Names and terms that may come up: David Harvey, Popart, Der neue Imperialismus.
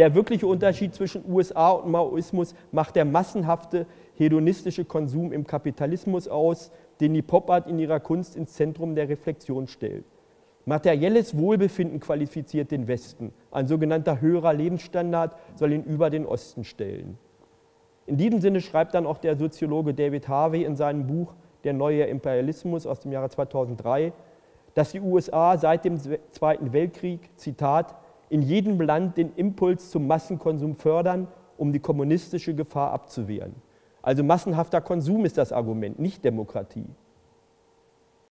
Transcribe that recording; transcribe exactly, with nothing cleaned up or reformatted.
Der wirkliche Unterschied zwischen U S A und Maoismus macht der massenhafte hedonistische Konsum im Kapitalismus aus, den die Popart in ihrer Kunst ins Zentrum der Reflexion stellt. Materielles Wohlbefinden qualifiziert den Westen. Ein sogenannter höherer Lebensstandard soll ihn über den Osten stellen. In diesem Sinne schreibt dann auch der Soziologe David Harvey in seinem Buch Der neue Imperialismus aus dem Jahre zweitausenddrei, dass die U S A seit dem Zweiten Weltkrieg, Zitat, in jedem Land den Impuls zum Massenkonsum fördern, um die kommunistische Gefahr abzuwehren. Also massenhafter Konsum ist das Argument, nicht Demokratie.